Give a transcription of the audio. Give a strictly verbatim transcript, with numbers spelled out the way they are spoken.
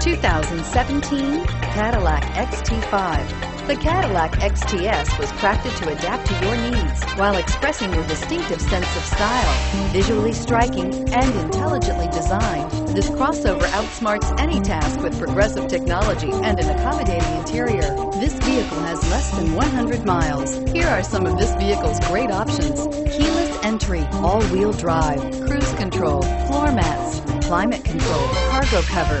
two thousand seventeen Cadillac X T five. The Cadillac X T S was crafted to adapt to your needs while expressing your distinctive sense of style. Visually striking and intelligently designed, this crossover outsmarts any task with progressive technology and an accommodating interior. This vehicle has less than one hundred miles. Here are some of this vehicle's great options: keyless entry, all-wheel drive, cruise control, floor mats, climate control, cargo cover,